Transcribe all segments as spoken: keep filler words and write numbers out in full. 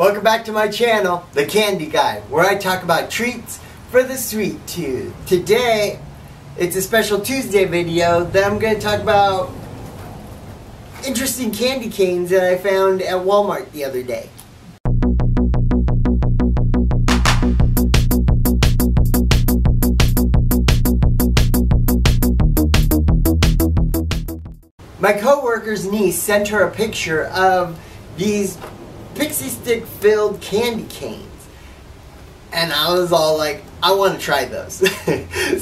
Welcome back to my channel, The Candy Guy, where I talk about treats for the sweet tooth. Today, it's a special Tuesday video that I'm going to talk about interesting candy canes that I found at Walmart the other day. My co-worker's niece sent her a picture of these Pixy Stix filled candy canes. And I was all like, I want to try those. So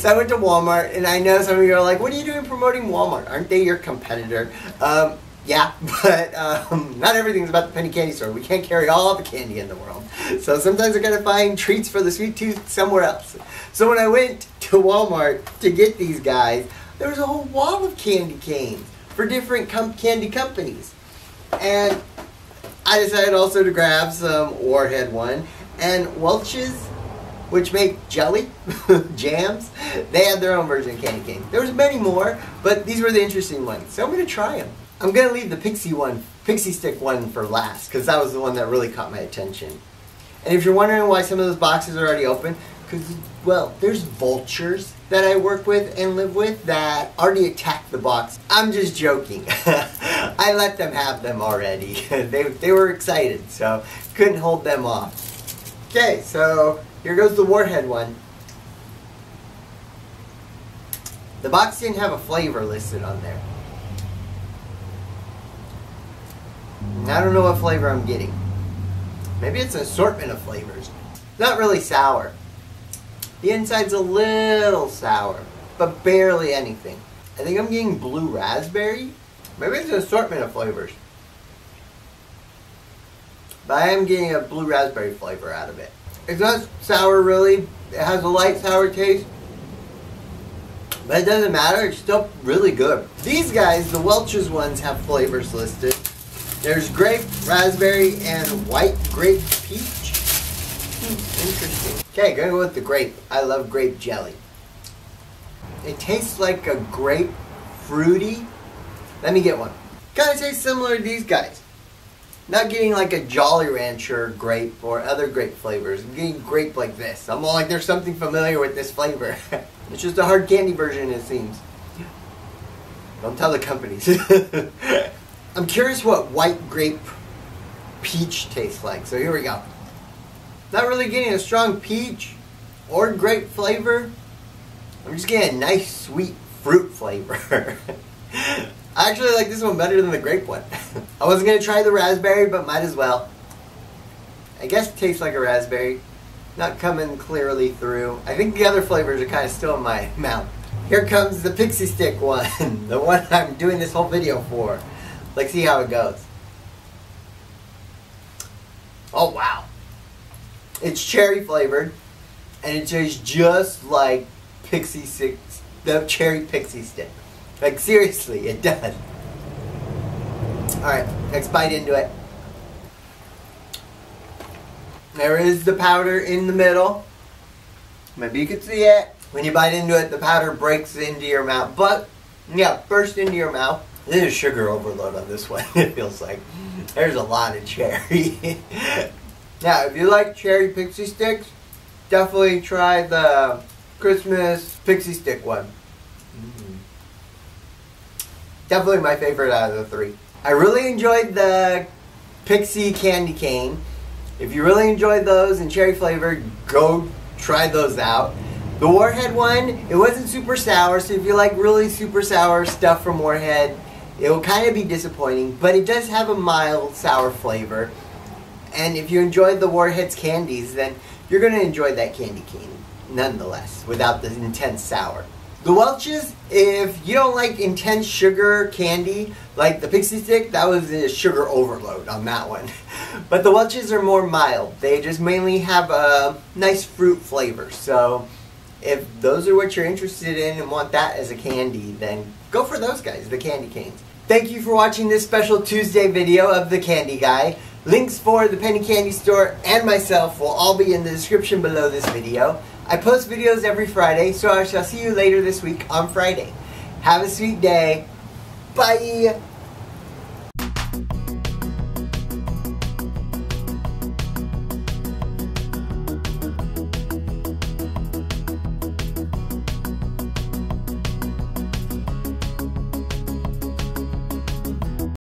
I went to Walmart, and I know some of you are like, what are you doing promoting Walmart? Aren't they your competitor? Um, yeah, but um, not everything's about the Penny Candy Store. We can't carry all the candy in the world. So sometimes I gotta find treats for the sweet tooth somewhere else. So when I went to Walmart to get these guys, there was a whole wall of candy canes for different com candy companies. And I decided also to grab some Warhead one, and Welch's, which make jelly, jams, they had their own version of candy cane. There was many more, but these were the interesting ones, so I'm going to try them. I'm going to leave the Pixie one, Pixy Stix one for last, because that was the one that really caught my attention. And if you're wondering why some of those boxes are already open, because, well, there's vultures that I work with and live with that already attacked the box. I'm just joking. I let them have them already. they, they were excited, so couldn't hold them off. Okay, so here goes the Warhead one. The box didn't have a flavor listed on there. And I don't know what flavor I'm getting. Maybe it's an assortment of flavors. Not really sour. The inside's a little sour, but barely anything. I think I'm getting blue raspberry. Maybe it's an assortment of flavors. But I am getting a blue raspberry flavor out of it. It's not sour really. It has a light sour taste. But it doesn't matter. It's still really good. These guys, the Welch's ones, have flavors listed. There's grape, raspberry, and white grape peach. Interesting. Okay, gonna go with the grape. I love grape jelly. It tastes like a grape fruity. Let me get one. Kind of tastes similar to these guys. Not getting like a Jolly Rancher grape or other grape flavors. I'm getting grape like this. I'm all like, there's something familiar with this flavor. It's just a hard candy version, it seems. Don't tell the companies. I'm curious what white grape peach tastes like. So here we go. Not really getting a strong peach or grape flavor. I'm just getting a nice sweet fruit flavor. I actually like this one better than the grape one. I wasn't going to try the raspberry, but might as well. I guess it tastes like a raspberry. Not coming clearly through. I think the other flavors are kind of still in my mouth. Here comes the Pixy Stix one. The one I'm doing this whole video for. Let's see how it goes. Oh wow. It's cherry flavored. And it tastes just like Pixy Stix, the cherry Pixy Stix. Like, seriously, it does. Alright, next bite into it. There is the powder in the middle. Maybe you can see it. When you bite into it, the powder breaks into your mouth. But, yeah, burst into your mouth. This is sugar overload on this one, it feels like. There's a lot of cherry. Now, if you like cherry Pixy Stix, definitely try the Christmas Pixy Stix one. Definitely my favorite out of the three. I really enjoyed the Pixie Candy Cane. If you really enjoyed those and cherry flavor, go try those out. The Warhead one, it wasn't super sour, so if you like really super sour stuff from Warhead, it will kind of be disappointing, but it does have a mild sour flavor. And if you enjoyed the Warhead's candies, then you're going to enjoy that candy cane nonetheless, without the intense sour. The Welch's, if you don't like intense sugar candy, like the Pixie Stix, that was a sugar overload on that one. But the Welch's are more mild. They just mainly have a nice fruit flavor. So if those are what you're interested in and want that as a candy, then go for those guys, the candy canes. Thank you for watching this special Tuesday video of The Candy Guy. Links for the Penny Candy Store and myself will all be in the description below this video. I post videos every Friday, so I shall see you later this week on Friday. Have a sweet day. Bye!